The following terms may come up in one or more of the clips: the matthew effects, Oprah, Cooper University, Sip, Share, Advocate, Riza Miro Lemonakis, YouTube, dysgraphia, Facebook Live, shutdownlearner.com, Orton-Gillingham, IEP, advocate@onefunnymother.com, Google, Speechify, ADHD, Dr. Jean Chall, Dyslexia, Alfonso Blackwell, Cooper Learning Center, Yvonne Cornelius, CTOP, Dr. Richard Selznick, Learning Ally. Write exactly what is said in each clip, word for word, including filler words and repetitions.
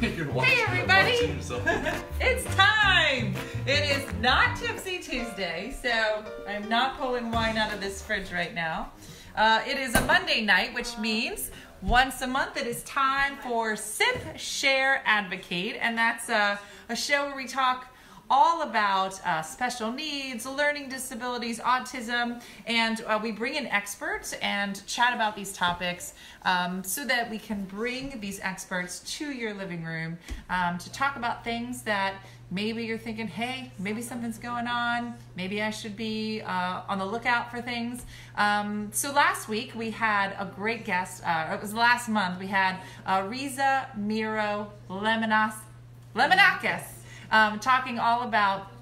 You're watching, hey everybody, yourself. It's time! It is not Tipsy Tuesday, so I'm not pulling wine out of this fridge right now. Uh, it is a Monday night, which means once a month it is time for Sip, Share, Advocate, and that's a, a show where we talk all about uh, special needs, learning disabilities, autism, and uh, we bring in experts and chat about these topics um, so that we can bring these experts to your living room um, to talk about things that maybe you're thinking, hey, maybe something's going on, maybe I should be uh, on the lookout for things. Um, so last week we had a great guest, uh, it was last month, we had uh, Riza Miro Lemonakis, Lemonakis. Um, talking all about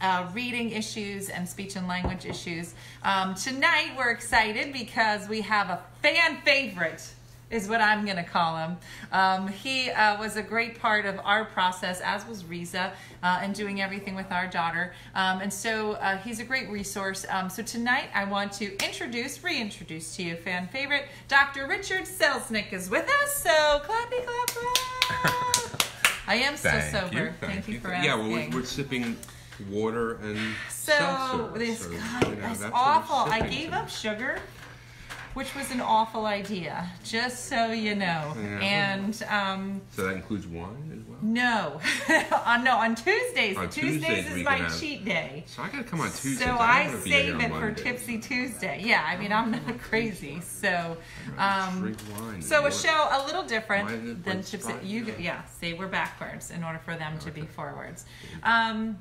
uh, reading issues and speech and language issues. Um, tonight we're excited because we have a fan favorite, is what I'm gonna call him. Um, he uh, was a great part of our process, as was Riza, uh, in doing everything with our daughter. Um, and so uh, he's a great resource. Um, so tonight I want to introduce, reintroduce to you, fan favorite, Doctor Richard Selznick is with us. So clappy, clap, clap. I am still thank sober. You, thank, thank you for asking. Yeah, well, we're, we're sipping water and so seltzer, this so, God, you know, that's awful. I gave to. up sugar, which was an awful idea, just so you know. Yeah, and um, so that includes wine as well. No, on no on Tuesdays. On Tuesdays, Tuesdays is my have, cheat day. So I gotta come on Tuesdays. So I, I save it for Tipsy Tuesday. Yeah, I mean I'm not crazy. So, um, so a show a little different than Tipsy. You yeah. yeah, see, we're backwards in order for them oh, to okay. be forwards. Um,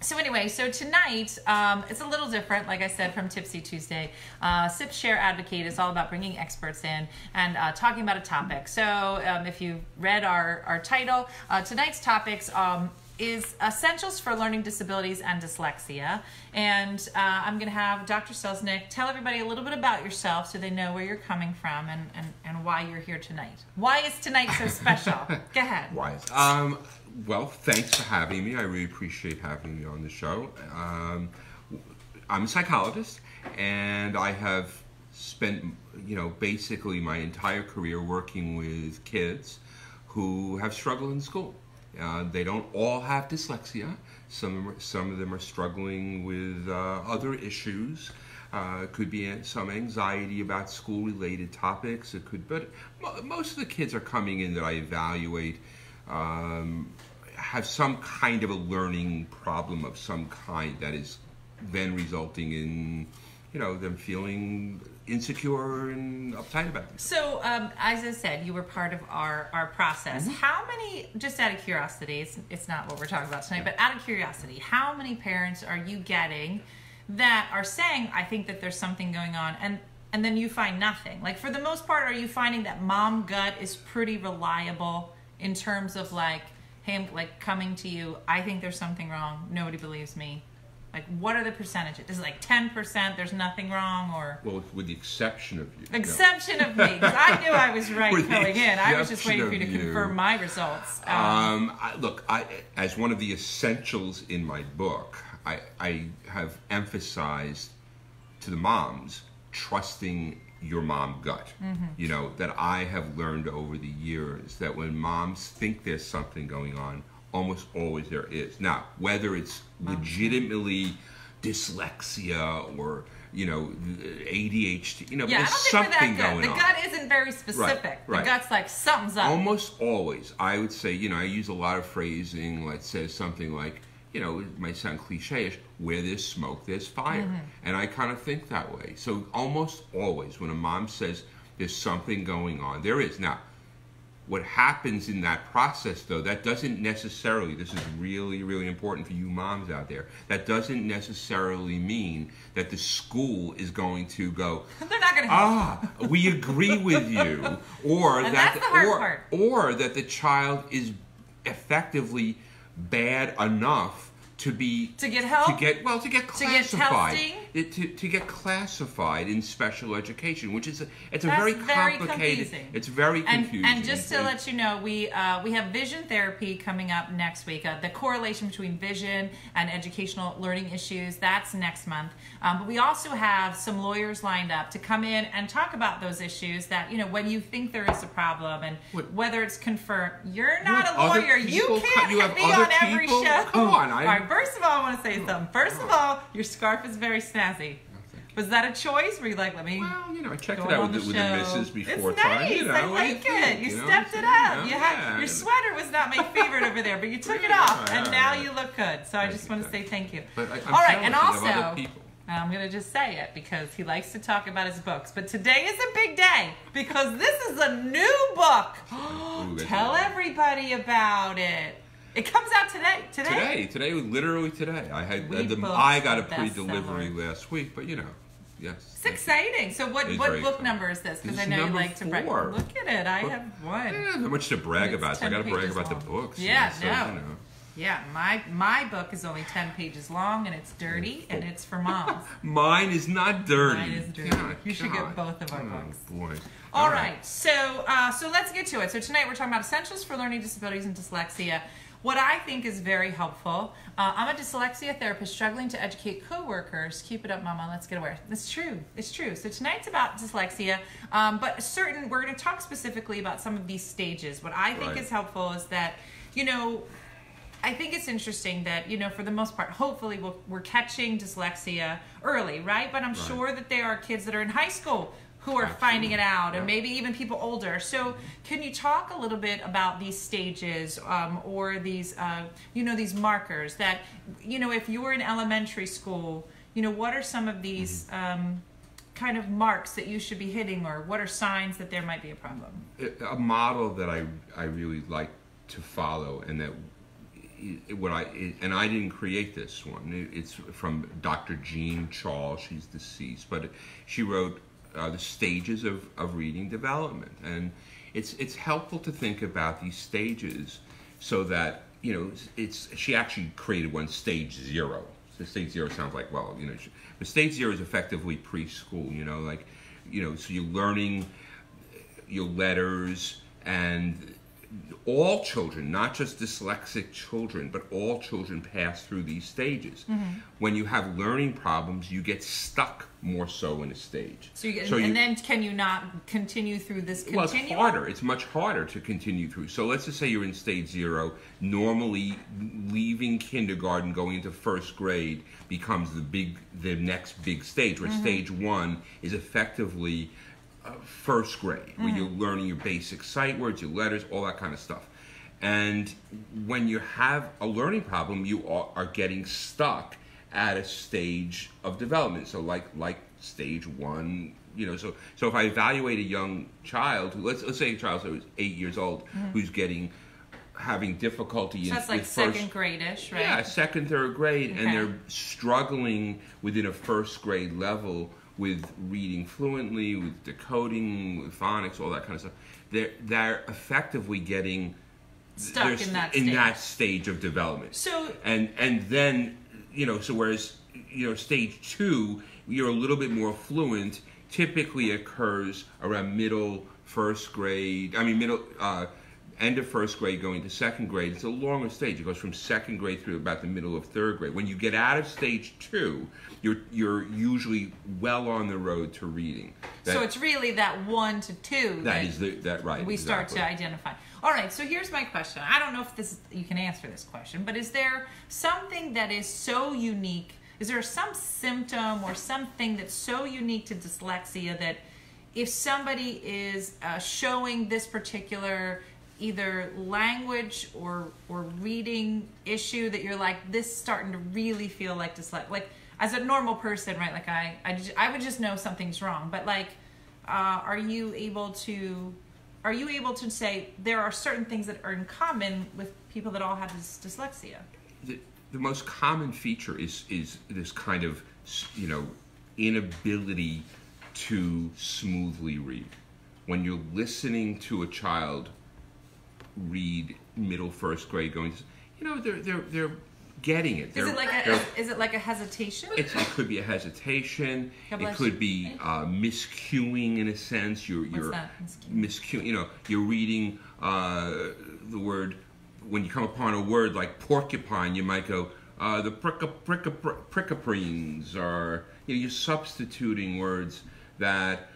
So anyway, so tonight, um, it's a little different, like I said, from Tipsy Tuesday. Uh, Sip, Share, Advocate is all about bringing experts in and uh, talking about a topic. So um, if you read our, our title, uh, tonight's topics um, is Essentials for Learning Disabilities and Dyslexia. And uh, I'm going to have Doctor Selznick tell everybody a little bit about yourself so they know where you're coming from and, and, and why you're here tonight. Why is tonight so special? Go ahead. Why is um, Well, thanks for having me. I really appreciate having me on the show. Um, I'm a psychologist, and I have spent, you know, basically my entire career working with kids who have struggled in school. Uh, they don't all have dyslexia. Some, some of them are struggling with uh, other issues. Uh, could be some anxiety about school-related topics. It could, but most of the kids are coming in that I evaluate Um, have some kind of a learning problem of some kind that is then resulting in, you know, them feeling insecure and uptight about themselves. So, um, as I said, you were part of our, our process. Mm-hmm. How many, just out of curiosity, it's, it's not what we're talking about tonight, yeah. but out of curiosity, how many parents are you getting that are saying, I think that there's something going on, and and then you find nothing? Like, for the most part, are you finding that mom gut is pretty reliable in terms of like him like coming to you, I think there's something wrong, nobody believes me? Like, what are the percentages? Is it like ten percent, there's nothing wrong? Or, well, with the exception of you. Exception no. of me, because I knew I was right going in. I was just waiting for you to you. confirm my results. Um, um, I, look, I, as one of the essentials in my book, I, I have emphasized to the moms, trusting your mom gut, mm-hmm. you know, that I have learned over the years that when moms think there's something going on, almost always there is. Now, whether it's legitimately dyslexia or, you know, A D H D, you know, yeah, there's something going on. The gut isn't very specific. Right, right. The gut's like, something's up. Almost always, I would say, you know, I use a lot of phrasing, let's say something like, you know, it might sound cliche-ish, where there's smoke, there's fire. Mm-hmm. And I kind of think that way. So almost always when a mom says there's something going on, there is. Now, what happens in that process, though, that doesn't necessarily, this is really, really important for you moms out there, that doesn't necessarily mean that the school is going to go, they're not going to ah, we agree with you. Or and that that's the hard or, part. or that the child is effectively bad enough to be to get help to get well to get classified to get testing it, to, to get classified in special education, which is a, it's a That's very complicated. Very it's very confusing. And, and just to and, let you know, we uh, we have vision therapy coming up next week. Uh, the correlation between vision and educational learning issues. That's next month. Um, but we also have some lawyers lined up to come in and talk about those issues. That you know, when you think there is a problem and what, whether it's confirmed, you're not a lawyer. You can't you have be on people? every show. Come on, I. All right, first of all, I want to say oh, something. First oh. of all, your scarf is very snazzy. Was that a choice? Were you like, let me? Well, you know, I checked it out with the, with the missus before it's time. It's nice. You know, I like it. Think, you you know, stepped it up. Know, you had, yeah, your sweater was not my favorite over there, but you took yeah, it off, yeah, and now yeah. you look good. So I, I just want to say thank you. But I, I'm All right, and also, other people. I'm going to just say it because he likes to talk about his books. But today is a big day because this is a new book. Ooh, Tell everybody about it. It comes out today. Today. Today. Today. Literally today. I had. The, I got a pre-delivery last week, but you know. Yes. It's exciting. So what, what book fun. number is this? Because I know you like four. to brag. Look at it. I book. have one. Yeah, not much to brag about. So I got to brag about long. the books. Yeah, yeah. So, no. You know. Yeah, my my book is only ten pages long, and it's dirty, and it's for moms. Mine is not dirty. Mine is dirty. God, you God. should get both of our oh, books. Boy. All, All right. right. So uh, so let's get to it. So tonight we're talking about essentials for learning disabilities and dyslexia. What I think is very helpful, uh, I'm a dyslexia therapist struggling to educate coworkers. Keep it up, Mama, let's get aware. It's true, it's true. So tonight's about dyslexia, um, but certain, we're gonna talk specifically about some of these stages. What I think right. is helpful is that, you know, I think it's interesting that, you know, for the most part, hopefully we'll, we're catching dyslexia early, right? But I'm right. sure that there are kids that are in high school who are Absolutely. finding it out, and maybe even people older. So can you talk a little bit about these stages um, or these, uh, you know, these markers that, you know, if you were in elementary school, you know, what are some of these um, kind of marks that you should be hitting, or what are signs that there might be a problem? A model that I, I really like to follow, and that what I, and I didn't create this one, it's from Doctor Jean Chall, she's deceased, but she wrote Uh, the stages of, of reading development, and it's it's helpful to think about these stages so that, you know, it's, she actually created one, stage zero. So stage zero sounds like, well, you know, she, but stage zero is effectively preschool, you know, like, you know, so you're learning your letters, and all children, not just dyslexic children, but all children pass through these stages. Mm-hmm. When you have learning problems, you get stuck more so in a stage. So, you, so and, you, and then can you not continue through this continuum? Well, it's harder. It's much harder to continue through. So let's just say you're in stage zero. Normally, leaving kindergarten, going into first grade becomes the big, the next big stage, where mm-hmm. stage one is effectively Uh, first grade, where mm-hmm. you're learning your basic sight words, your letters, all that kind of stuff. And when you have a learning problem, you are, are getting stuck at a stage of development. So like like stage one, you know, so so if I evaluate a young child, who, let's, let's say a child who's eight years old, mm-hmm. who's getting, having difficulty. So in, that's like second first, grade-ish, right? Yeah, second, third grade, okay. and they're struggling within a first grade level with reading fluently, with decoding, with phonics, all that kind of stuff. They're, they're effectively getting stuck in that stage. in that stage of development. So and and then, you know, so whereas, you know, stage two, you're a little bit more fluent. Typically occurs around middle first grade. I mean middle uh, end of first grade, going to second grade. It's a longer stage. It goes from second grade through about the middle of third grade. When you get out of stage two, you're you're usually well on the road to reading. That, so it's really that one to two that, that is the, that right we exactly. start to identify. All right, so here's my question. I don't know if this you can answer this question, but is there something that is so unique? Is there some symptom or something that's so unique to dyslexia that if somebody is uh, showing this particular either language or or reading issue that you're like, this starting to really feel like dyslexia? Like as a normal person, right? Like I I, just, I would just know something's wrong. But like, uh, are you able to are you able to say there are certain things that are in common with people that all have this dyslexia? The, the most common feature is is this kind of, you know, inability to smoothly read. When you're listening to a child read middle first grade, going, you know, they're they're they're getting it. They're, is it like a, is it like a hesitation? It's, it could be a hesitation. It could be uh, miscuing in a sense. You're you're miscuing. You know, you're reading uh, the word. When you come upon a word like porcupine, you might go, uh, the prick-a-prick-a-prick-a-prines are, you know, you're substituting words that,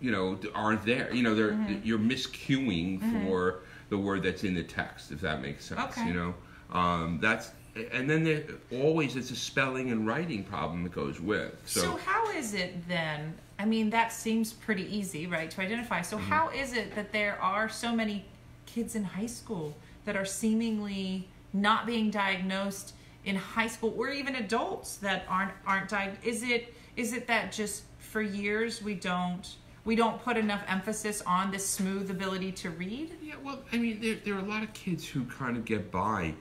you know, aren't there. You know, they're, mm-hmm. you're miscuing mm-hmm. for the word that's in the text, if that makes sense, okay. you know. Um, that's, and then there, always it's a spelling and writing problem that goes with. So, so how is it then, I mean, that seems pretty easy, right, to identify. So mm-hmm. how is it that there are so many kids in high school that are seemingly not being diagnosed in high school, or even adults that aren't aren't diagnosed? Is it is it that just for years we don't we don't put enough emphasis on this smooth ability to read? Yeah, well, I mean, there there are a lot of kids who kind of get by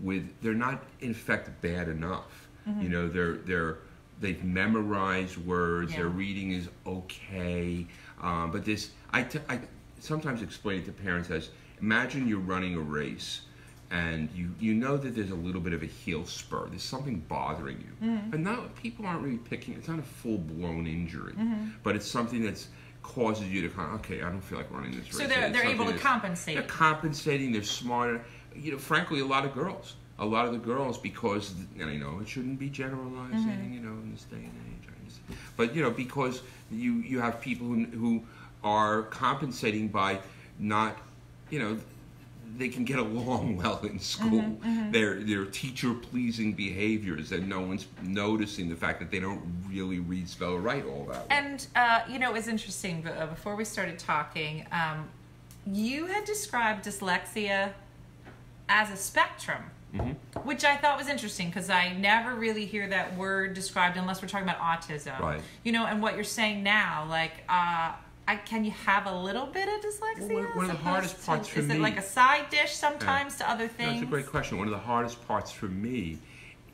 with they're not in fact bad enough. Mm-hmm. You know, they're they're they've memorized words. Yeah. Their reading is okay, um, but this I t I sometimes explain it to parents as, imagine you're running a race and you, you know that there's a little bit of a heel spur. There's something bothering you. Mm-hmm. And now people aren't really picking, it's not a full-blown injury, mm-hmm. but it's something that's causes you to kind of, okay, I don't feel like running this race. So they're, they're able to compensate. They're compensating, they're smarter. You know, frankly, a lot of girls, a lot of the girls, because, and I know it shouldn't be generalizing, mm-hmm. you know, in this day and age, but, you know, because you, you have people who, who are compensating by not, you know, they can get along well in school. Mm-hmm, mm-hmm. They're, they're teacher-pleasing behaviors, and no one's noticing the fact that they don't really read, spell, write all that. And, uh, you know, it's interesting, but, uh, before we started talking, um, you had described dyslexia as a spectrum, mm-hmm. which I thought was interesting, because I never really hear that word described unless we're talking about autism. Right. You know, and what you're saying now, like... Uh, I, can you have a little bit of dyslexia? Well, one of the hardest parts to, for is me... Is it like a side dish sometimes yeah. to other things? No, that's a great question. One of the hardest parts for me,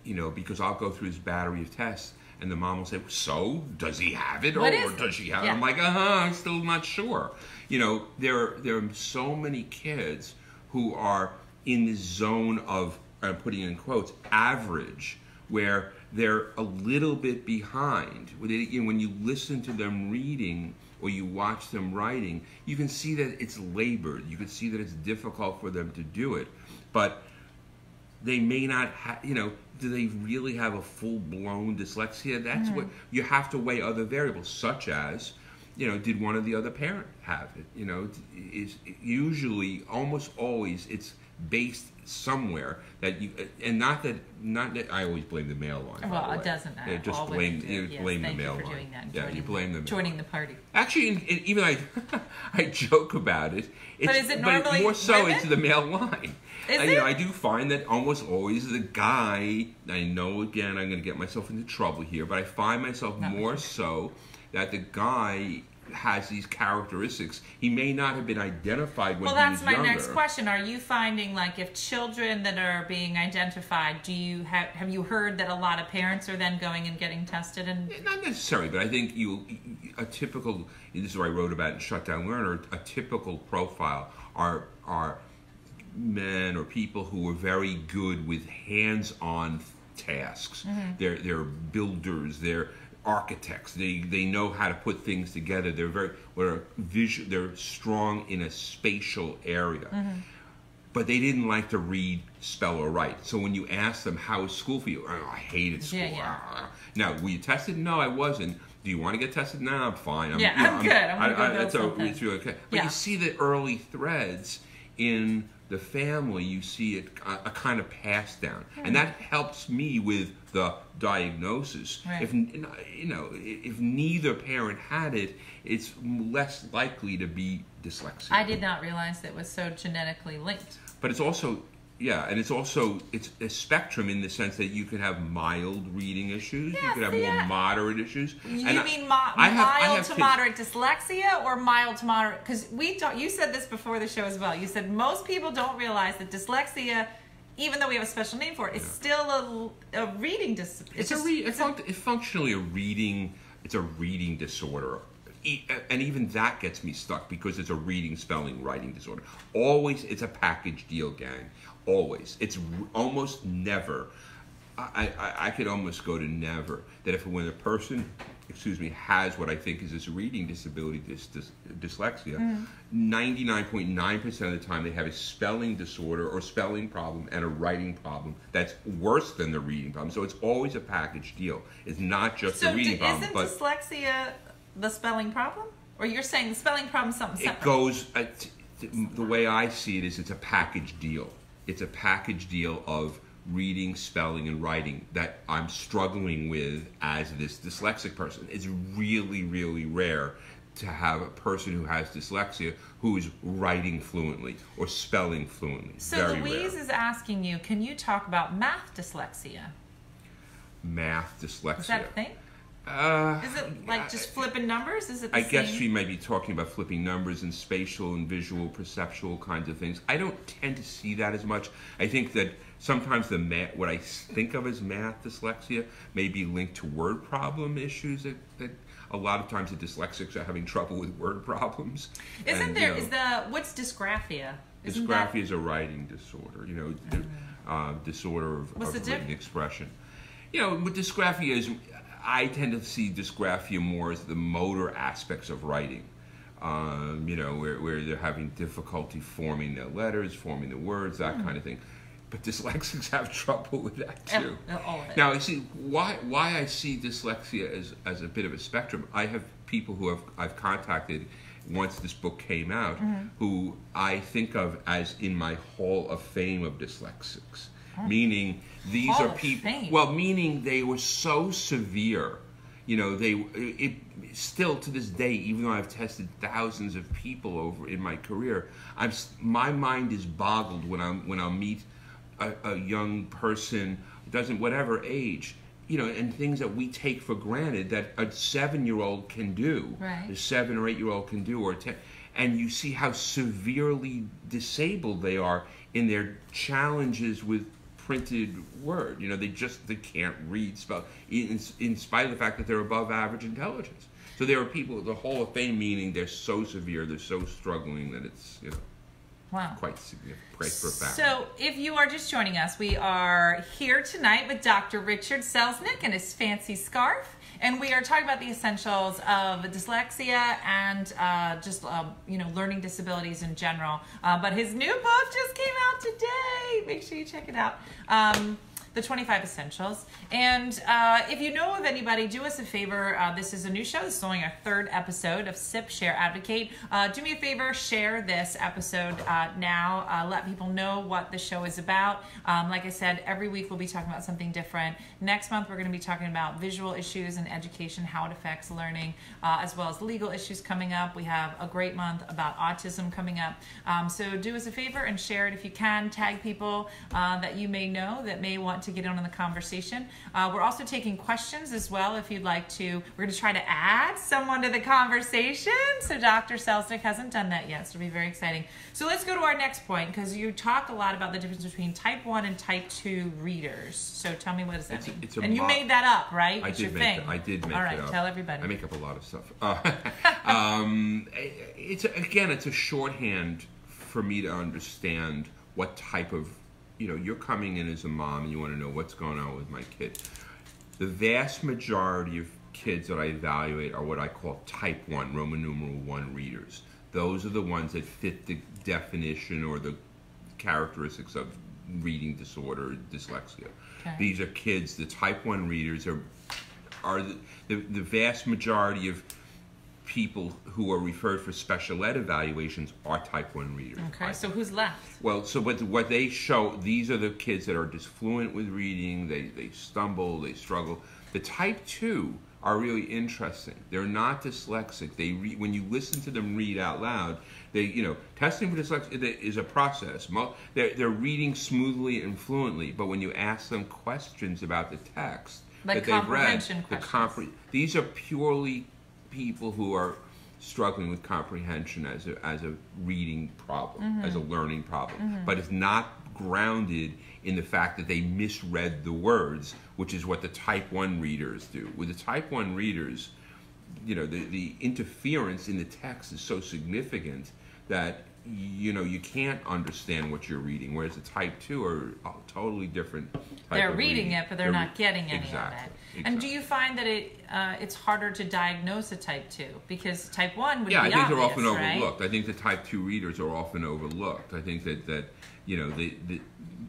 you know, because I'll go through this battery of tests, and the mom will say, so, does he have it? What or, or does she have yeah. it? I'm like, uh-huh, I'm still not sure. You know, there, there are so many kids who are in this zone of, I'm putting in quotes, average, where they're a little bit behind. When you listen to them reading... or you watch them writing, you can see that it's labored. You can see that it's difficult for them to do it. But they may not have, you know, do they really have a full-blown dyslexia? That's mm-hmm. what, you have to weigh other variables, such as, you know, did one of the other parent have it? You know, is usually, almost always, it's based somewhere that you, and not that, not that I always blame the male line. Well, it doesn't matter. Just all blame, do, you yes, blame the male line. Yeah, you blame the male joining line. The party. Actually, in, in, even I, I joke about it. It's, but is it normally but it, more so women? It's the male line. Is I, it? You know, I do find that almost always the guy. I know again, I'm going to get myself into trouble here, but I find myself not more so that the guy has these characteristics. He may not have been identified when he was younger. Well, that's my next question. Are you finding, like, if children that are being identified, do you have have you heard that a lot of parents are then going and getting tested? And not necessarily, but I think you a typical, this is what I wrote about in Shut Down Learner, a typical profile are are men or people who are very good with hands-on tasks. Mm-hmm. They're they're builders. They're architects. They they know how to put things together. They're very well, visual. They're strong in a spatial area, mm-hmm. but they didn't like to read, spell, or write. So when you ask them, "How is school for you?" Oh, I hated school. Yeah, yeah. Now, were you tested? No, I wasn't. Do you want to get tested? No, I'm fine. I'm, yeah, you know, I'm, I'm good. I'm I, gonna I, go that's a, it's really okay. But yeah. you see the early threads in the family. You see it a, a kind of pass down, mm-hmm. and that helps me with the diagnosis. Right. If you know, if neither parent had it, it's less likely to be dyslexia. I did not realize that it was so genetically linked. But it's also, yeah, and it's also it's a spectrum in the sense that you can have mild reading issues, yeah, you could have yeah. more moderate issues. You and mean I, I have, mild I have to kids. Moderate dyslexia or mild to moderate? Because we don't. You said this before the show as well. You said most people don't realize that dyslexia, even though we have a special name for it, it's yeah. still a, a reading disorder. It's, it's, re it's, func it's functionally a reading, it's a reading disorder. E and even that gets me stuck because it's a reading, spelling, writing disorder. Always, it's a package deal, gang. Always. It's r almost never I, I, I could almost go to never, that if when a person, excuse me, has what I think is this reading disability, this, this dyslexia, ninety-nine point nine percent of the time they have a spelling disorder or spelling problem and a writing problem that's worse than the reading problem. So it's always a package deal. It's not just so the reading problem. So isn't but dyslexia the spelling problem? Or you're saying the spelling problem is something separate? It goes, uh, t t the way I see it is it's a package deal. It's a package deal of reading, spelling, and writing that I'm struggling with as this dyslexic person. It's really, really rare to have a person who has dyslexia who is writing fluently or spelling fluently. So Very Louise rare. is asking you, can you talk about math dyslexia? Math dyslexia. Is that a thing? Uh, is it like just flipping numbers? Is it the I same? guess she might be talking about flipping numbers and spatial and visual, perceptual kinds of things. I don't tend to see that as much. I think that sometimes the math, what I think of as math dyslexia may be linked to word problem issues that, that a lot of times the dyslexics are having trouble with word problems. Isn't and, there, you know, is the, what's dysgraphia? Isn't dysgraphia that... is a writing disorder, you know, uh, uh, disorder of, of written expression. You know, with dysgraphia is, I tend to see dysgraphia more as the motor aspects of writing, um, you know, where, where they're having difficulty forming their letters, forming the words, that mm. kind of thing. But dyslexics have trouble with that too. Oh, all of it. Now, you see, why why I see dyslexia as, as a bit of a spectrum, I have people who have, I've contacted once this book came out mm-hmm. who I think of as in my hall of fame of dyslexics. Meaning these Hall are people. Well, meaning they were so severe, you know. They it, it still to this day, even though I've tested thousands of people over in my career, I'm my mind is boggled when I'm when I meet a, a young person, doesn't whatever age, you know, and things that we take for granted that a seven-year-old can do, right. a seven or eight-year-old can do, or a ten, and you see how severely disabled they are in their challenges with printed word. You know, they just they can't read, spell, in, in spite of the fact that they're above average intelligence. So there are people, the Hall of Fame, meaning they're so severe, they're so struggling that it's, you know, wow. quite significant, quite profound. So if you are just joining us, we are here tonight with Doctor Richard Selznick and his fancy scarf. And we are talking about the essentials of dyslexia and uh, just, uh, you know, learning disabilities in general. Uh, but his new book just came out today. Make sure you check it out. Um, the twenty-five Essentials. And uh, if you know of anybody, do us a favor. Uh, this is a new show. This is only our third episode of Sip, Share, Advocate. Uh, do me a favor. Share this episode uh, now. Uh, let people know what the show is about. Um, like I said, every week we'll be talking about something different. Next month we're going to be talking about visual issues in education, how it affects learning, uh, as well as legal issues coming up. We have a great month about autism coming up. Um, so do us a favor and share it if you can. Tag people uh, that you may know that may want to to get on in the conversation. Uh, we're also taking questions as well if you'd like to. We're going to try to add someone to the conversation. So Doctor Selznick hasn't done that yet, so it'll be very exciting. So let's go to our next point, because you talk a lot about the difference between type one and type two readers. So tell me, what does that it's, mean? It's and you made that up, right? I it's did your make thing. That, I did make All right, it up. Tell everybody. I make up a lot of stuff. Uh, um, it's again, it's a shorthand for me to understand what type of, you know, you're coming in as a mom and you want to know what's going on with my kid. The vast majority of kids that I evaluate are what I call type one, Roman numeral one readers. Those are the ones that fit the definition or the characteristics of reading disorder, dyslexia. Okay. These are kids, the type one readers are, are the, the, the vast majority of people who are referred for special ed evaluations are type one readers. Okay, so who's left? Well, so what, what they show, these are the kids that are disfluent with reading, they, they stumble, they struggle. The type two are really interesting. They're not dyslexic. They re, when you listen to them read out loud, they, you know, testing for dyslexia is a process. They're, they're reading smoothly and fluently, but when you ask them questions about the text like that they've read, the compre these are purely people who are struggling with comprehension as a, as a reading problem, mm-hmm. as a learning problem. Mm-hmm. But it's not grounded in the fact that they misread the words, which is what the type one readers do. With the type one readers, you know, the, the interference in the text is so significant that you know, you can't understand what you're reading, whereas a type two are a totally different type They're of reading. They're reading it, but they're, they're not getting any exactly, of that. Exactly. And do you find that it uh, it's harder to diagnose a type two? Because type one would yeah, be Yeah, I think obvious, they're often right? overlooked. I think the type two readers are often overlooked. I think that, that you know, the, the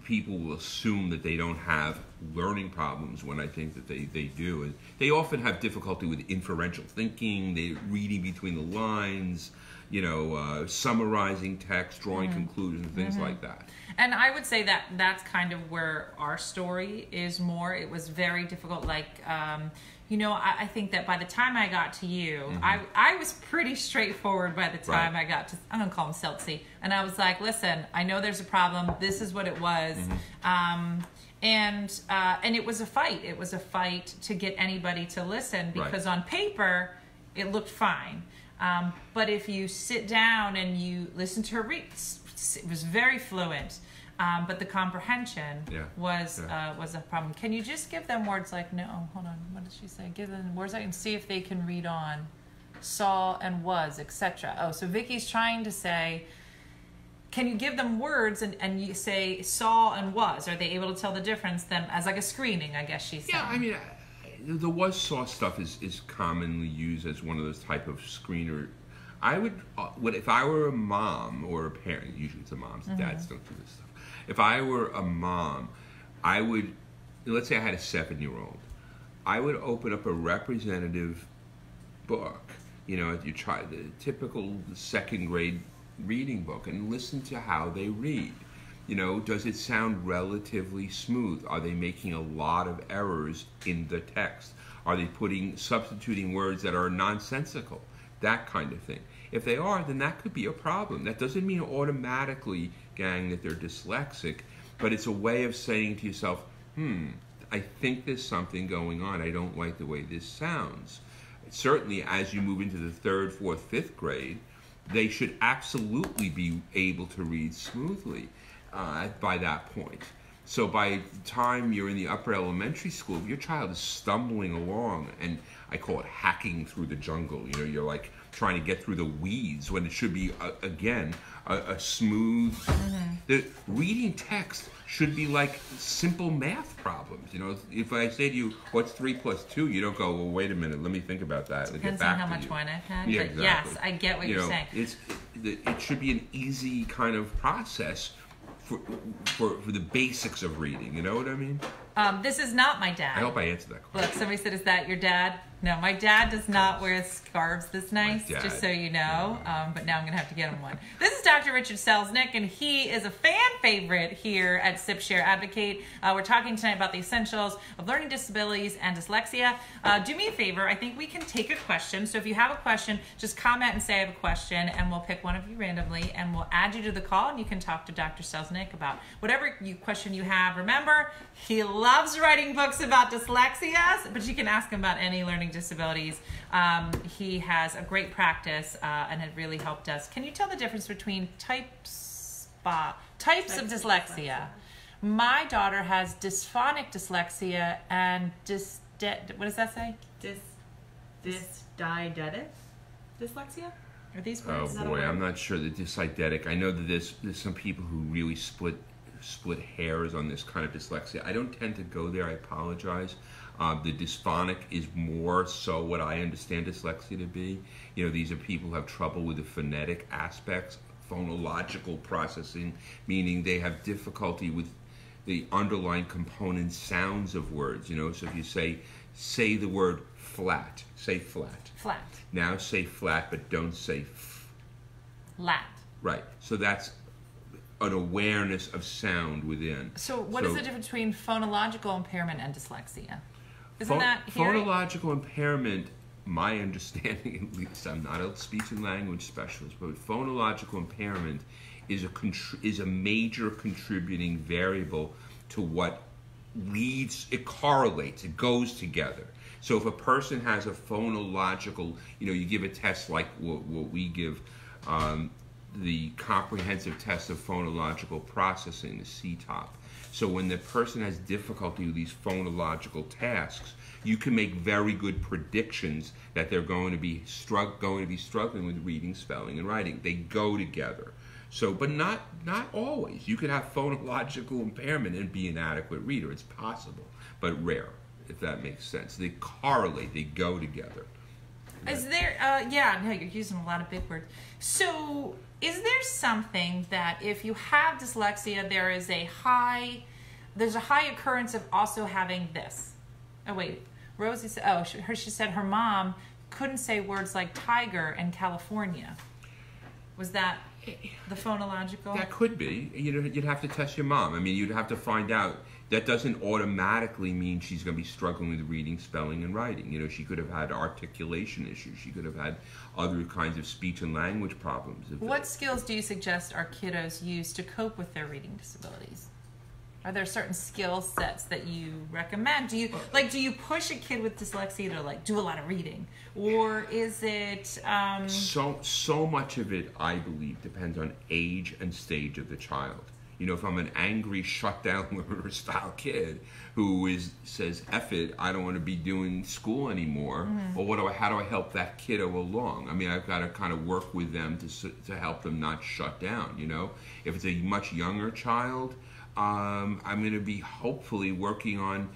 people will assume that they don't have learning problems when I think that they, they do. And they often have difficulty with inferential thinking, they reading between the lines, you know, uh, summarizing text, drawing mm-hmm. conclusions, things mm-hmm. like that. And I would say that that's kind of where our story is more. It was very difficult. Like, um, you know, I, I think that by the time I got to you, mm-hmm. I, I was pretty straightforward by the time right. I got to, I'm going to call him Seltzy. And I was like, listen, I know there's a problem. This is what it was. Mm-hmm. um, and uh, and it was a fight. It was a fight to get anybody to listen because right. on paper, it looked fine. Um, but if you sit down and you listen to her read, it was very fluent, um, but the comprehension yeah. was yeah. Uh, was a problem. Can you just give them words like, no, hold on, what did she say? Give them words I can see if they can read on, saw and was, et cetera. Oh, so Vicky's trying to say, can you give them words and, and you say saw and was? Are they able to tell the difference then as like a screening, I guess she said. Yeah, I mean... I The was saw stuff is, is commonly used as one of those type of screener. I would, uh, what if I were a mom or a parent, usually it's the moms, mm-hmm. dads don't do this stuff. If I were a mom, I would, let's say I had a seven-year-old, I would open up a representative book, you know, you try the typical second grade reading book and listen to how they read. You know, does it sound relatively smooth? Are they making a lot of errors in the text? Are they putting, substituting words that are nonsensical? That kind of thing. If they are, then that could be a problem. That doesn't mean automatically, gang, that they're dyslexic, but it's a way of saying to yourself, hmm, I think there's something going on. I don't like the way this sounds. Certainly, as you move into the third, fourth, fifth grade, they should absolutely be able to read smoothly. Uh, by that point. So by the time you're in the upper elementary school, your child is stumbling along, and I call it hacking through the jungle. You know, you're like trying to get through the weeds when it should be, uh, again, a, a smooth... Mm-hmm. The reading text should be like simple math problems. You know, if I say to you, what's three plus two? You don't go, well, wait a minute, let me think about that. Depends on how much wine I've had. Yeah, exactly. Yes, I get what you you're know, saying. It's, it should be an easy kind of process For, for for the basics of reading, you know what I mean? Um, this is not my dad. I hope I answered that question. Look, somebody said, is that your dad? No, my dad does not wear scarves this nice, just so you know. Um, but now I'm going to have to get him one. This is Doctor Richard Selznick, and he is a fan favorite here at Sip, Share, Advocate. Uh, we're talking tonight about the essentials of learning disabilities and dyslexia. Uh, do me a favor. I think we can take a question. So if you have a question, just comment and say I have a question, and we'll pick one of you randomly, and we'll add you to the call, and you can talk to Doctor Selznick about whatever you, question you have. Remember, he loves loves writing books about dyslexias, but you can ask him about any learning disabilities. Um, he has a great practice uh, and it really helped us. Can you tell the difference between types, uh, types, types of dyslexia? dyslexia? My daughter has dysphonic dyslexia and dys... What does that say? Dys... Dysdeidetic dyslexia? Are these words? Oh boy, I'm not sure. The dysdeidetic. I know that there's, there's some people who really split... split hairs on this kind of dyslexia. I don't tend to go there, I apologize. Uh, the dysphonic is more so what I understand dyslexia to be. You know, these are people who have trouble with the phonetic aspects, phonological processing, meaning they have difficulty with the underlying component sounds of words. You know, so if you say, say the word flat, say flat. Flat. Now say flat, but don't say f. Lat. Right, so that's an awareness of sound within. So what so, is the difference between phonological impairment and dyslexia? Isn't pho that hearing? Phonological impairment, my understanding at least, I'm not a speech and language specialist, but phonological impairment is a, is a major contributing variable to what leads, it correlates, it goes together. So if a person has a phonological, you know, you give a test like what, what we give, um, the comprehensive test of phonological processing, the C T O P. So when the person has difficulty with these phonological tasks, you can make very good predictions that they're going to be, strugg going to be struggling with reading, spelling, and writing. They go together. So, but not not always. You could have phonological impairment and be an adequate reader. It's possible, but rare, if that makes sense. They correlate, they go together. Is there, uh, yeah, no, you're using a lot of big words. So is there something that if you have dyslexia, there is a high, there's a high occurrence of also having this? Oh, wait, Rosie said, oh, she, her, she said her mom couldn't say words like tiger in California. Was that the phonological? That could be. You know, you'd have to test your mom. I mean, you'd have to find out. That doesn't automatically mean she's going to be struggling with reading, spelling, and writing. You know, she could have had articulation issues. She could have had other kinds of speech and language problems. What that. skills do you suggest our kiddos use to cope with their reading disabilities? Are there certain skill sets that you recommend? Do you like? Do you push a kid with dyslexia to like do a lot of reading, or is it? Um... So so much of it, I believe, depends on age and stage of the child. You know, if I'm an angry shutdown learner style kid who is says, "F it, I don't want to be doing school anymore," mm-hmm. or what do I? How do I help that kiddo along? I mean, I've got to kind of work with them to to help them not shut down. You know, if it's a much younger child. Um, I'm going to be hopefully working on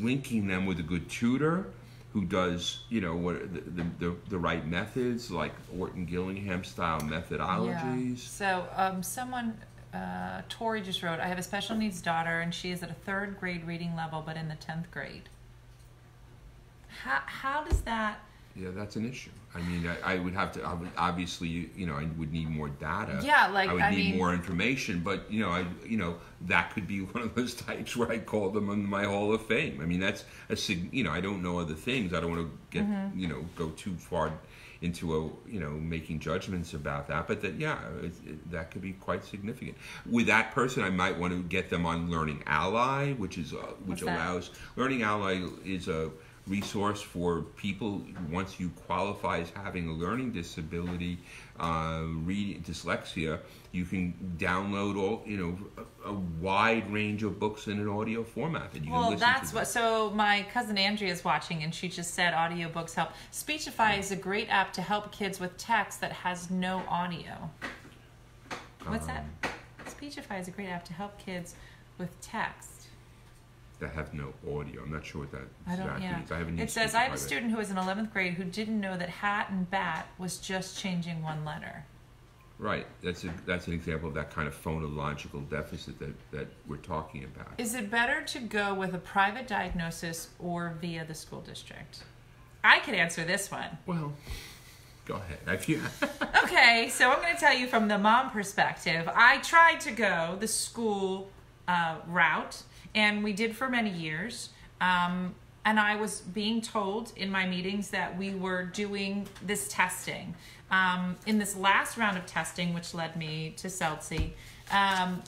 linking them with a good tutor who does, you know, what the the, the, the right methods, like Orton-Gillingham style methodologies. Yeah. So um, someone, uh, Tori just wrote, I have a special needs daughter and she is at a third grade reading level, but in the tenth grade. How, how does that... Yeah, that's an issue. I mean, I, I would have to, I would, obviously, you know, I would need more data. Yeah, like, I would I need mean, more information, but, you know, I, you know, that could be one of those types where I call them on my Hall of Fame. I mean, that's a, you know, I don't know other things. I don't want to get, mm-hmm. you know, go too far into, a, you know, making judgments about that, but that, yeah, it, it, that could be quite significant. With that person, I might want to get them on Learning Ally, which is, uh, which What's allows, that? Learning Ally is a, resource for people once you qualify as having a learning disability, uh, reading dyslexia. You can download all you know a, a wide range of books in an audio format that you well, can listen that's to. What. So my cousin Andrea is watching, and she just said audiobooks help. Speechify yeah. is a great app to help kids with text that has no audio. What's um, that? Speechify is a great app to help kids with text. That have no audio. I'm not sure what that exactly yeah. means. I haven't. It says I have a student who was in eleventh grade who didn't know that hat and bat was just changing one letter. Right. That's a, that's an example of that kind of phonological deficit that that we're talking about. Is it better to go with a private diagnosis or via the school district? I could answer this one. Well, go ahead. If you okay, so I'm going to tell you from the mom perspective. I tried to go the school uh, route. And we did for many years. Um, and I was being told in my meetings that we were doing this testing. Um, in this last round of testing, which led me to Seltzy um,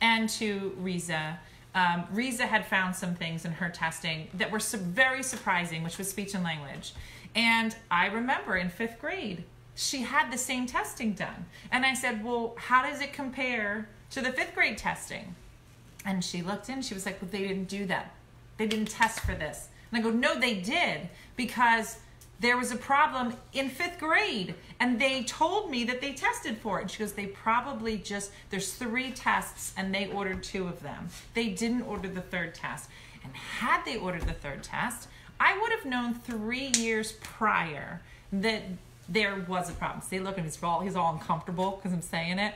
and to Riza, um, Riza had found some things in her testing that were su very surprising, which was speech and language. And I remember in fifth grade, she had the same testing done. And I said, well, how does it compare to the fifth grade testing? And she looked in, she was like, well, they didn't do that. They didn't test for this. And I go, no, they did, because there was a problem in fifth grade, and they told me that they tested for it. And she goes, they probably just, there's three tests, and they ordered two of them. They didn't order the third test. And had they ordered the third test, I would have known three years prior that there was a problem. See, look at him, he's all, he's all uncomfortable because I'm saying it.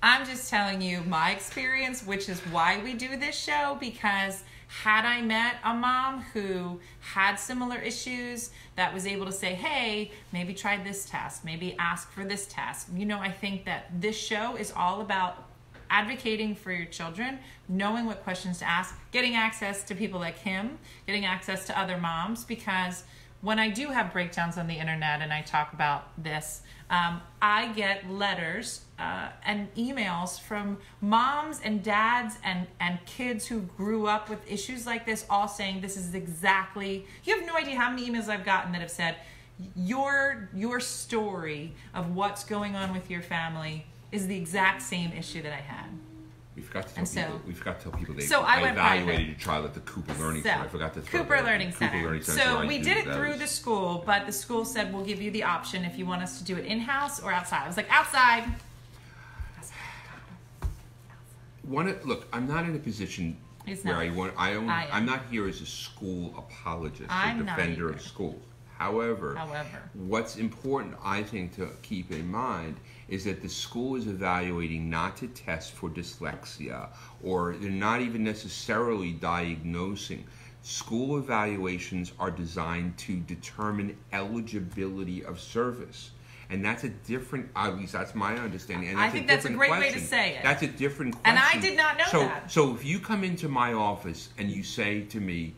I'm just telling you my experience, which is why we do this show, because had I met a mom who had similar issues that was able to say, hey, maybe try this task, maybe ask for this task. You know, I think that this show is all about advocating for your children, knowing what questions to ask, getting access to people like him, getting access to other moms, because when I do have breakdowns on the internet and I talk about this, um, I get letters uh, and emails from moms and dads and, and kids who grew up with issues like this, all saying this is exactly, you have no idea how many emails I've gotten that have said, your, your story of what's going on with your family is the exact same issue that I had. We forgot to tell so, people. We forgot to tell people they so I went evaluated private. a trial at the Cooper Learning so, Center. I forgot to Cooper that. Learning Cooper Center. Learning Center. So we did it through was... the school, but the school said we'll give you the option if you want us to do it in house or outside. I was like outside. one, look, I'm not in a position it's where not. I want. I don't. I am. I'm not here as a school apologist I'm or defender of schools. However, However, what's important, I think, to keep in mind is that the school is evaluating not to test for dyslexia, or they're not even necessarily diagnosing. School evaluations are designed to determine eligibility of service. And that's a different, at least that's my understanding. And that's I think a that's a great question. way to say it. That's a different question. And I did not know so, that. So if you come into my office and you say to me,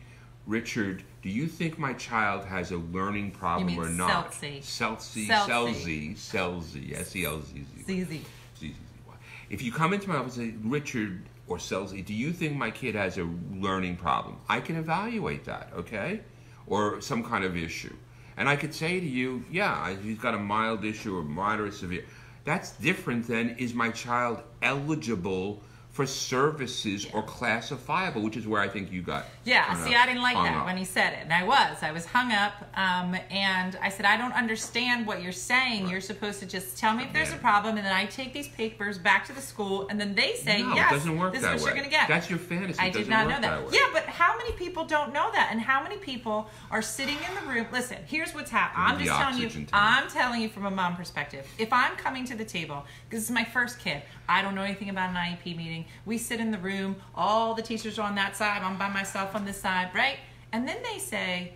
Richard, do you think my child has a learning problem you mean or not? Selzy. Selzy. Selzy. Selzy. S E L Z Z. Z Z Z Y. If you come into my office and say, Richard or Selzy, do you think my kid has a learning problem? I can evaluate that, okay? Or some kind of issue. And I could say to you, yeah, he's got a mild issue or moderate severe. That's different than is my child eligible for services yeah. or classifiable, which is where I think you got. Yeah, see, up, I didn't like that up. when he said it. And I was. I was hung up. Um, and I said, I don't understand what you're saying. Right. You're supposed to just tell me if there's yeah. a problem, and then I take these papers back to the school, and then they say, no, yes, it doesn't work this that is what way. You're going to get. That's your fantasy. I did not know that. that yeah, but how many people don't know that? And how many people are sitting in the room? Listen, here's what's happening. I'm the just telling you, time. I'm telling you from a mom perspective. If I'm coming to the table, this is my first kid, I don't know anything about an I E P meeting. We sit in the room, all the teachers are on that side, I'm by myself on this side, right? And then they say,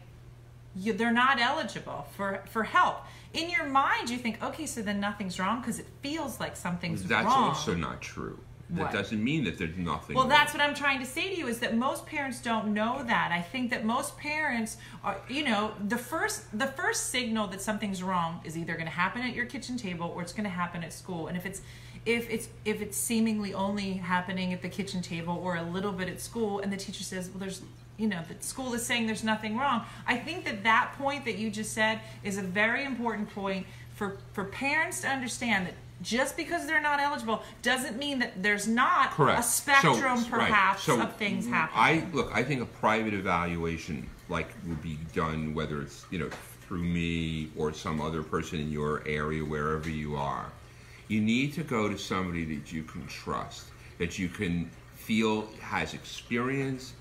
you, they're not eligible for, for help. In your mind, you think, okay, so then nothing's wrong because it feels like something's that's wrong. That's also not true. That what? doesn't mean that there's nothing. Well, wrong. That's what I'm trying to say to you is that most parents don't know that. I think that most parents are, you know, the first the first signal that something's wrong is either going to happen at your kitchen table or it's going to happen at school. And if it's If it's if it's seemingly only happening at the kitchen table or a little bit at school, and the teacher says, well, there's, you know, the school is saying there's nothing wrong. I think that that point that you just said is a very important point for, for parents to understand that just because they're not eligible doesn't mean that there's not Correct. a spectrum so, perhaps right. so of things happening. I, look, I think a private evaluation like would be done, whether it's, you know, through me or some other person in your area, wherever you are. You need to go to somebody that you can trust, that you can feel has experience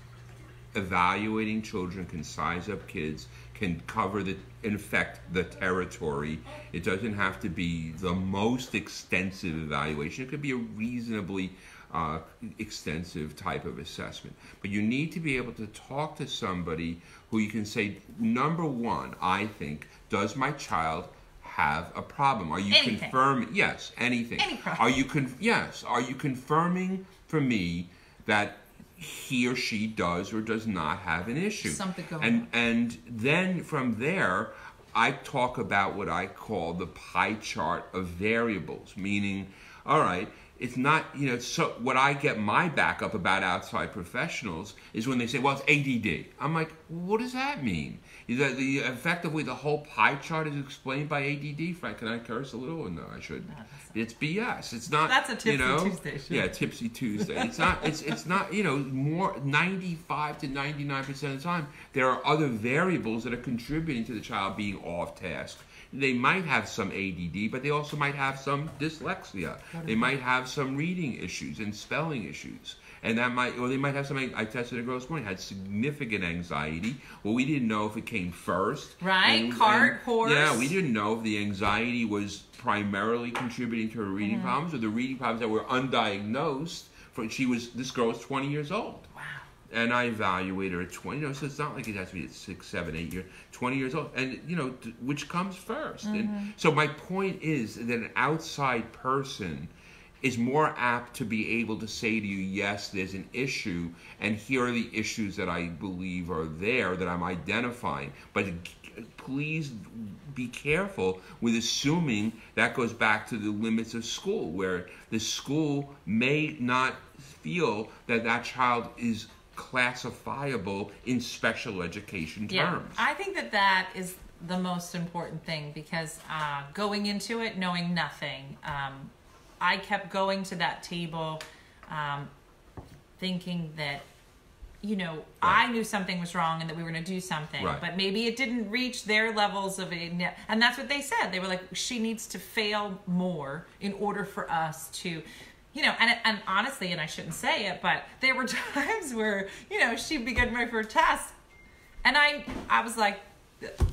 evaluating children, can size up kids, can cover the, in effect, the territory. It doesn't have to be the most extensive evaluation. It could be a reasonably uh, extensive type of assessment. But you need to be able to talk to somebody who you can say, number one, I think, does my child have a problem? Are you anything. confirming? Yes, anything. Any problem. Are you con Yes. Are you confirming for me that he or she does or does not have an issue? Something going and, on. And then from there, I talk about what I call the pie chart of variables, meaning, all right, it's not, you know, so what I get my back up about outside professionals is when they say, well, it's A D D. I'm like, what does that mean? Is that the effectively the whole pie chart is explained by A D D? Frank, can I curse a little? Or no, I shouldn't. No, it's B S. It's not. That's a tipsy you know, Tuesday. Should. Yeah, tipsy Tuesday. It's not. It's it's not. You know, more ninety-five to ninety-nine percent of the time, there are other variables that are contributing to the child being off task. They might have some A D D, but they also might have some dyslexia. They might have some reading issues and spelling issues. And that might, or they might have something. I tested a girl this morning, had significant anxiety. Well, we didn't know if it came first. Right, and, cart, and, horse. Yeah, we didn't know if the anxiety was primarily contributing to her reading mm-hmm. problems or the reading problems that were undiagnosed. For, she was, this girl was twenty years old. Wow. And I evaluate her at twenty, you know, so it's not like it has to be at six, seven, eight years, twenty years old. And, you know, which comes first? Mm-hmm. And so my point is that an outside person is more apt to be able to say to you, yes, there's an issue, and here are the issues that I believe are there that I'm identifying. But please be careful with assuming that goes back to the limits of school, where the school may not feel that that child is classifiable in special education terms. Yeah, I think that that is the most important thing, because uh, going into it knowing nothing, um, I kept going to that table um, thinking that, you know, right. I knew something was wrong and that we were going to do something. Right. But maybe it didn't reach their levels of it. And that's what they said. They were like, she needs to fail more in order for us to you know, and, and honestly, and I shouldn't say it, but there were times where, you know, she'd be getting ready for a test. And I, I was like,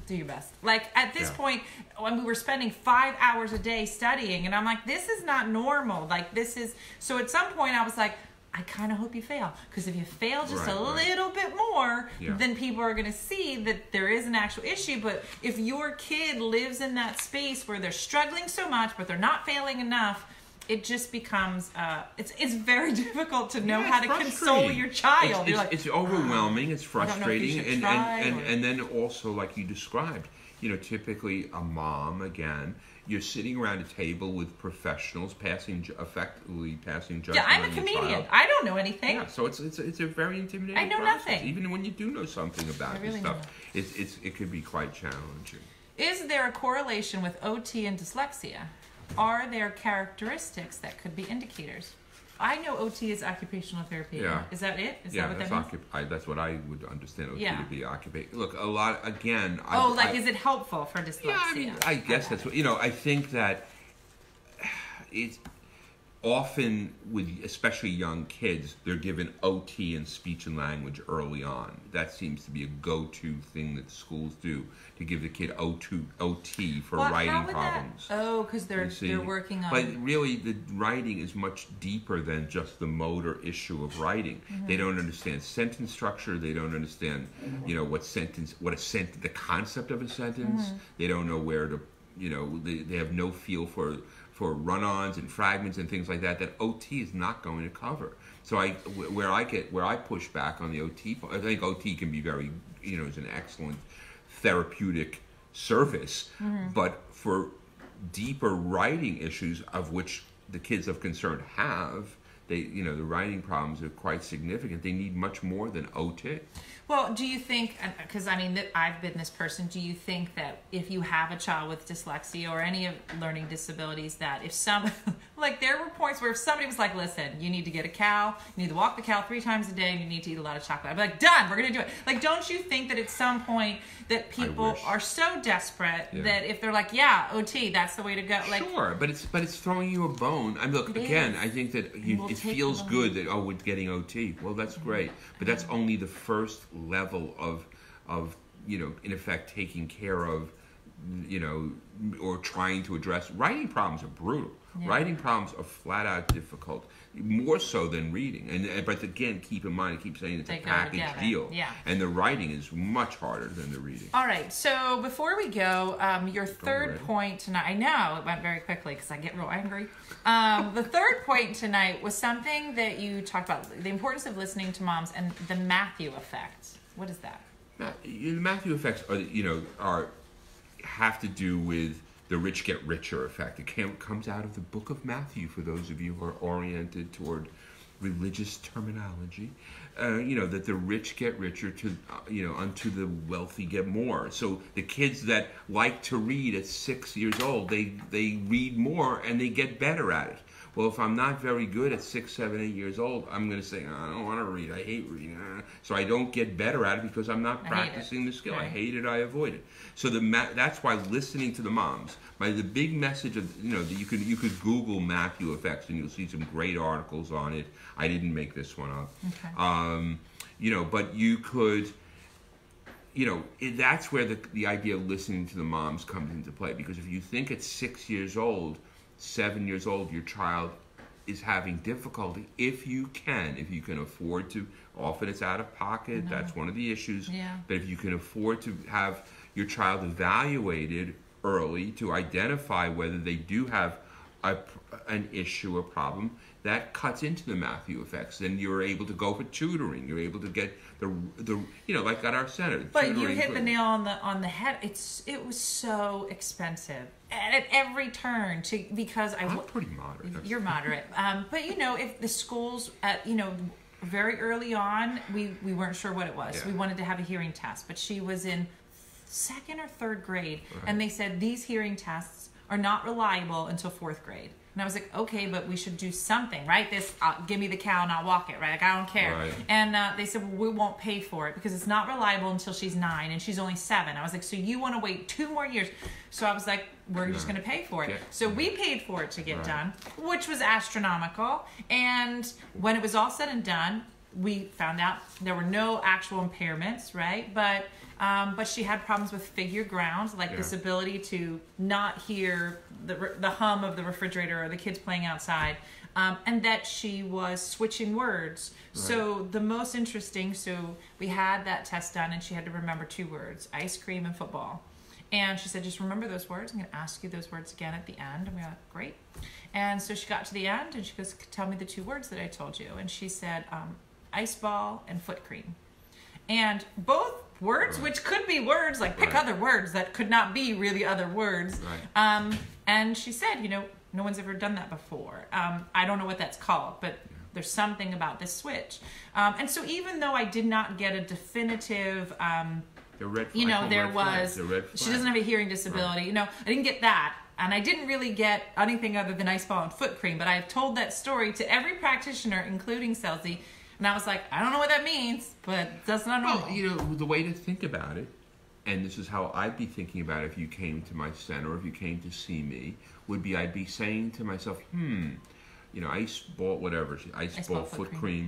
do your best. Like at this yeah. point, when we were spending five hours a day studying, and I'm like, this is not normal. Like this is, so at some point I was like, I kind of hope you fail, because if you fail just right, a right. little bit more, yeah. then people are going to see that there is an actual issue. But if your kid lives in that space where they're struggling so much, but they're not failing enough, it just becomes, uh, it's it's very difficult to know yeah, how to console your child. It's, it's, You're like, it's overwhelming, oh, it's frustrating, and, and, and, and then also, like you described, you know, typically a mom, again, you're sitting around a table with professionals, passing effectively passing judgment. Yeah, I'm a comedian. Child. I don't know anything. Yeah, so it's it's it's a very intimidating. I know process. nothing. Even when you do know something about I this really stuff, it's it's it could be quite challenging. Is there a correlation with O T and dyslexia? Are there characteristics that could be indicators? I know O T is occupational therapy. Yeah. Is that it? Is yeah, that what that's that means? I, that's what I would understand O T yeah. to be occupation. Look, a lot, again... Oh, I, like I, is it helpful for dyslexia? Yeah, I mean, I guess I that's it. what, you know, I think that it's often, with especially young kids, they're given O T and speech and language early on. That seems to be a go-to thing that schools do, to give the kid O T for well, writing problems. That, oh, because they're, they're working on... But really, the writing is much deeper than just the motor issue of writing. Mm-hmm. They don't understand sentence structure. They don't understand, you know, what sentence, what a sent, the concept of a sentence. Mm-hmm. They don't know where to, you know, they, they have no feel for... for run-ons and fragments and things like that, that O T is not going to cover. So I, where I get, where I push back on the O T, I think O T can be very, you know, is an excellent therapeutic service, mm-hmm. but for deeper writing issues of which the kids of concern have, they, you know, the writing problems are quite significant. They need much more than O T. Well, do you think, because I mean, I've been this person, do you think that if you have a child with dyslexia or any of learning disabilities, that if some, like there were points where if somebody was like, listen, you need to get a cow, you need to walk the cow three times a day, and you need to eat a lot of chocolate. I'd be like, done, we're going to do it. Like, don't you think that at some point that people are so desperate yeah. that if they're like, yeah, O T, that's the way to go? Like, sure, but it's but it's throwing you a bone. I mean, look, again, is. I think that you, we'll it feels good that, oh, we're getting O T. Well, that's great, but that's only the first level of of you know, in effect, taking care of, you know, or trying to address. Writing problems are brutal. Yeah. Writing problems are flat out difficult, more so than reading. And but again, keep in mind, I keep saying it's they a package deal. Yeah. And the writing is much harder than the reading. All right. So before we go, um, your Don't third ready. point tonight. I know it went very quickly because I get real angry. Um, the third point tonight was something that you talked about: the importance of listening to moms and the Matthew effect. What is that? The Matthew effects are, you know, are have to do with the rich get richer effect. It came, comes out of the book of Matthew, for those of you who are oriented toward religious terminology. Uh, you know, that the rich get richer to, uh, you know, unto the wealthy get more. So the kids that like to read at six years old, they, they read more and they get better at it. Well, if I'm not very good at six, seven, eight years old, I'm going to say, oh, I don't want to read. I hate reading. So I don't get better at it because I'm not practicing the skill. Right. I hate it. I avoid it. So the ma that's why listening to the moms. By the big message of, you know, that you could you could Google Matthew effects and you'll see some great articles on it. I didn't make this one up. Okay. Um, you know, but you could. You know, that's where the the idea of listening to the moms comes into play, because if you think at six years old. seven years old, your child is having difficulty, if you can, if you can afford to, often it's out of pocket, no. that's one of the issues, yeah. but if you can afford to have your child evaluated early to identify whether they do have a, an issue or problem, that cuts into the Matthew effects. Then you're able to go for tutoring. You're able to get the the you know, like at our center. But you hit the nail on the on the head. It's it was so expensive at, at every turn to because I I'm pretty moderate. You're moderate, um, but you know if the schools at you know. very early on we we weren't sure what it was. Yeah. We wanted to have a hearing test, but she was in second or third grade, right. and they said these hearing tests are not reliable until fourth grade. And I was like, okay, but we should do something, right? This, uh, give me the cow and I'll walk it, right? Like, I don't care. Right. And uh, they said, well, we won't pay for it because it's not reliable until she's nine and she's only seven. I was like, so you want to wait two more years? So I was like, we're yeah. just going to pay for it. Yeah. So we paid for it to get right. done, which was astronomical. And when it was all said and done, we found out there were no actual impairments, right? But um, but she had problems with figure ground, like yeah. this ability to not hear the, the hum of the refrigerator or the kids playing outside, um, and that she was switching words. Right. So the most interesting, so we had that test done and she had to remember two words, ice cream and football. And she said, just remember those words. I'm going to ask you those words again at the end. And we were like, great. And so she got to the end and she goes, tell me the two words that I told you. And she said, um, ice ball and foot cream. And both words, right. which could be words, like pick right. other words that could not be really other words. Right. Um, and she said, you know, no one's ever done that before. Um, I don't know what that's called, but yeah. there's something about this switch. Um, and so even though I did not get a definitive, um, the red flag, you know, there red was, the red she doesn't have a hearing disability, right. you know, I didn't get that. And I didn't really get anything other than ice ball and foot cream, but I've told that story to every practitioner, including Selzy. And I was like, I don't know what that means, but that's not normal. Well, you know, the way to think about it, and this is how I'd be thinking about it if you came to my center, if you came to see me, would be I'd be saying to myself, hmm, you know, ice ball, whatever, ice, ice ball, ball, foot, foot cream, cream.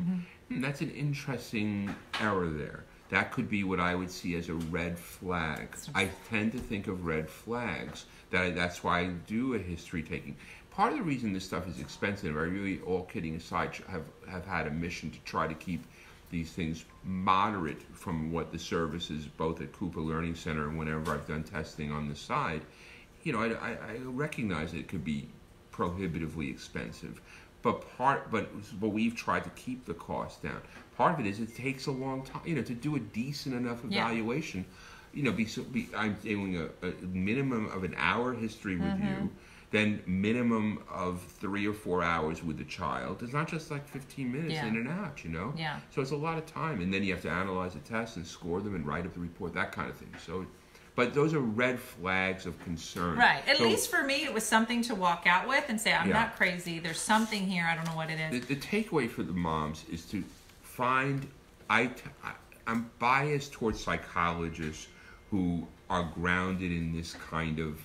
Mm-hmm. hmm, that's an interesting error there. That could be what I would see as a red flag. I tend to think of red flags. That That's why I do a history taking. Part of the reason this stuff is expensive, I really, all kidding aside, have, have had a mission to try to keep these things moderate from what the services, both at Cooper Learning Center and whenever I've done testing on the side, you know, I, I, I recognize that it could be prohibitively expensive. But part, but, but we've tried to keep the cost down. Part of it is it takes a long time, you know, to do a decent enough evaluation. Yeah. You know, be, be, I'm doing a, a minimum of an hour history review, mm-hmm. then minimum of three or four hours with the child. It's not just like fifteen minutes yeah. in and out, you know? Yeah. So it's a lot of time. And then you have to analyze the tests and score them and write up the report, that kind of thing. So. But those are red flags of concern. Right. At so, least for me, it was something to walk out with and say, I'm yeah. not crazy. There's something here. I don't know what it is. The, the takeaway for the moms is to find... I, I'm biased towards psychologists who are grounded in this kind of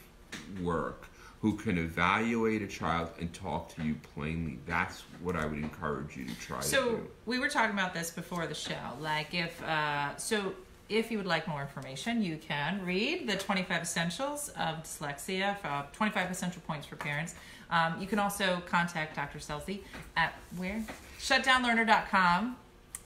work, who can evaluate a child and talk to you plainly. That's what I would encourage you to try so to do. So we were talking about this before the show. Like if... Uh, so. If you would like more information, you can read the twenty-five essentials of dyslexia, uh, twenty-five essential points for parents. Um, you can also contact Doctor Selznick at where? shutdown learner dot com.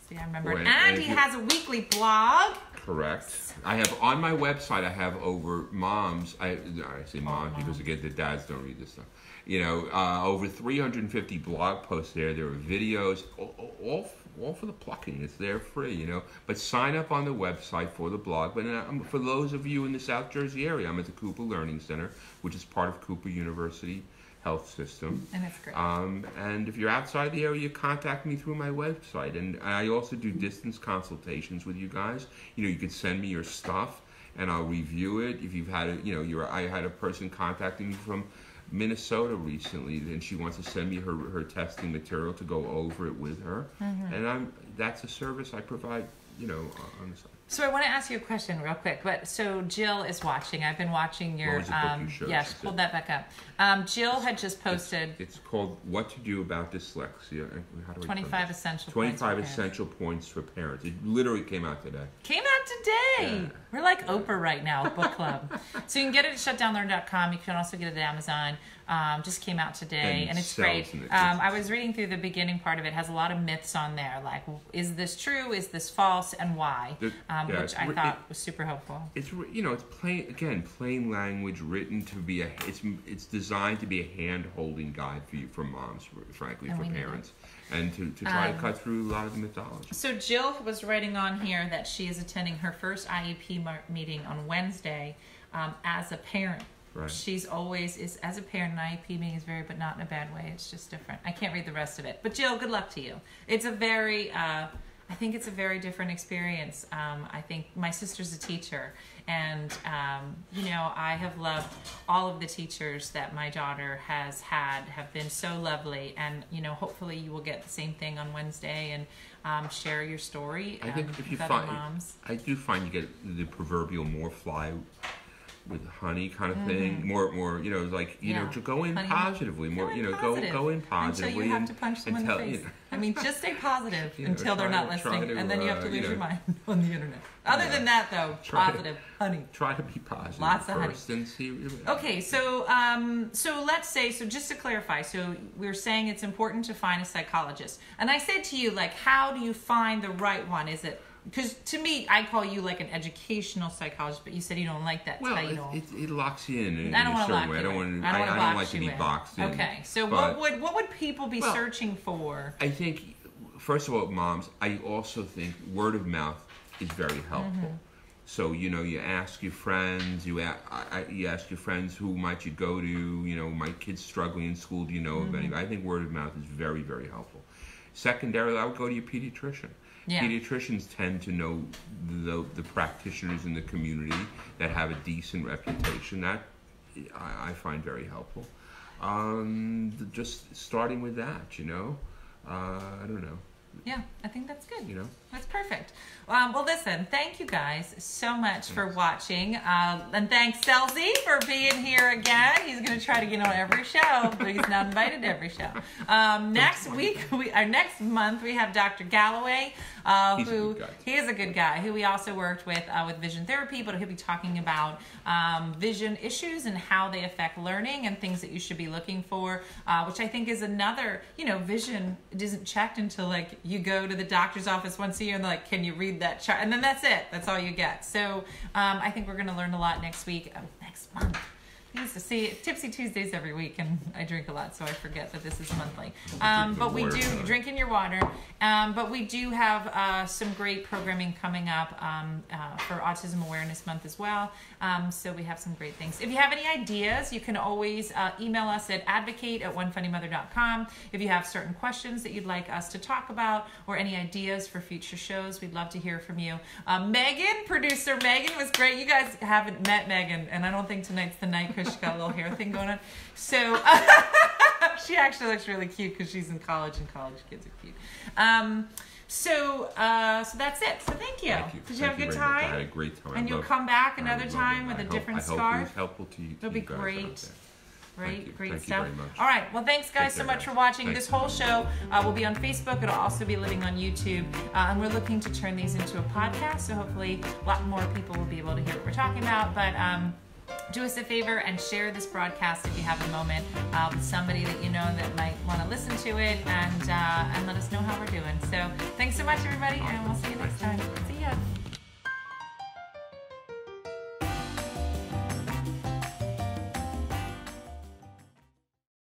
See, I remember. Wait, and he has a weekly blog. Correct. I have on my website, I have over moms, I, I say moms oh, because again, the dads don't read this stuff. You know, uh, over three hundred fifty blog posts there. There are videos, all, all, all for the plucking. It's there free, you know. But sign up on the website for the blog. But um, for those of you in the South Jersey area, I'm at the Cooper Learning Center, which is part of Cooper University Health System. And that's great. Um, and if you're outside the area, contact me through my website. And I also do distance consultations with you guys. You know, you can send me your stuff, and I'll review it. If you've had, a, you know, you're, I had a person contacting me from Minnesota recently, and she wants to send me her, her testing material to go over it with her. Mm-hmm. And I'm that's a service I provide, you know, on the side. So I want to ask you a question real quick. But so Jill is watching. I've been watching your, um, you yes, hold that back up. Um, Jill had just posted. It's, it's called What to Do About Dyslexia. How do I twenty-five essential points for parents. It literally came out today. Came out today. Yeah. We're like Oprah right now, book club. So you can get it at shutdown learn dot com. You can also get it at Amazon. Um, just came out today, and, and it's great. It. Um, I was reading through the beginning part of it. It has a lot of myths on there, like is this true, is this false, and why? The, um, Yeah, which I thought it, was super helpful. It's you know it's plain again plain language written to be a it's it's designed to be a hand-holding guide for you for moms frankly and for parents and to, to try um, to cut through a lot of the mythology. So Jill was writing on here that she is attending her first I E P meeting on Wednesday um, as a parent. Right. She's always is as a parent. An I E P meeting is very, but not in a bad way. It's just different. I can't read the rest of it. But Jill, good luck to you. It's a very. Uh, I I think it's a very different experience. Um, I think my sister's a teacher, and um, you know, I have loved all of the teachers that my daughter has had, have been so lovely, and you know, hopefully you will get the same thing on Wednesday and um, share your story. I um, think if you find, moms. I do find you get the proverbial more fly with honey kind of mm-hmm. thing, more, more, you know, like, you yeah. know, to go in honey, positively, more, in you know, positive. go, go in positively. Until you have to punch them in the face. You know. I mean, just stay positive you know, until they're not to, listening, to, and then you have to uh, lose you know, your mind on the internet. Other yeah. than that, though, positive, to, honey. Try to be positive. Lots of honey. And see, okay, so, um, so let's say, so just to clarify, so we're saying it's important to find a psychologist, and I said to you, like, how do you find the right one? Is it Because to me, I call you like an educational psychologist, but you said you don't like that well, title. Well, it, it, it locks you in in I don't a certain way. I don't want to. I, I, I don't like to be boxed in. Okay, so but, what would what would people be well, searching for? I think, first of all, moms. I also think word of mouth is very helpful. Mm-hmm. So you know, you ask your friends. You ask, I, you ask your friends who might you go to. You know, my kid's struggling in school. Do you know mm-hmm. of anybody? I think word of mouth is very very helpful. Secondarily, I would go to your pediatrician. Yeah. Pediatricians tend to know the, the practitioners in the community that have a decent reputation. That I, I find very helpful. Um, just starting with that, you know, uh, I don't know. Yeah, I think that's good. You know, that's perfect. Um, well, listen, thank you guys so much thanks. for watching, uh, and thanks Selzy for being here again. He's going to try to get on every show, but he's not invited to every show. Um, next week, we our next month we have Doctor Galloway, uh, who he is a good guy, who we also worked with uh, with vision therapy, but he'll be talking about um, vision issues and how they affect learning and things that you should be looking for, uh, which I think is another. You know, vision isn't checked until like. You go to the doctor's office once a year and they're like, can you read that chart? And then that's it. That's all you get. So um, I think we're going to learn a lot next week. Oh, next month. I used to see Tipsy Tuesdays every week, and I drink a lot, so I forget that this is monthly. Um, but we do drink in your water. Um, but we do have uh, some great programming coming up um, uh, for Autism Awareness Month as well. Um, so we have some great things. If you have any ideas, you can always uh, email us at advocate at one funny mother dot com. If you have certain questions that you'd like us to talk about or any ideas for future shows, we'd love to hear from you. Uh, Megan, producer Megan, was great. You guys haven't met Megan, and I don't think tonight's the night. She's got a little hair thing going on. So uh, she actually looks really cute because she's in college, and college kids are cute. Um, so uh, so that's it. So thank you. Thank you. Did you thank have a good time? I had a great time. And you'll come back another time with a different scarf. I hope it was helpful to you. It'll be great. Right? Great stuff. All right. Well, thanks, guys, so much for watching. This whole show uh, will be on Facebook. It'll also be living on YouTube. Uh, and we're looking to turn these into a podcast. So hopefully a lot more people will be able to hear what we're talking about. But... Um, do us a favor and share this broadcast if you have a moment uh, with somebody that you know that might want to listen to it, and, uh, and let us know how we're doing. So thanks so much, everybody, and we'll see you next time. See ya.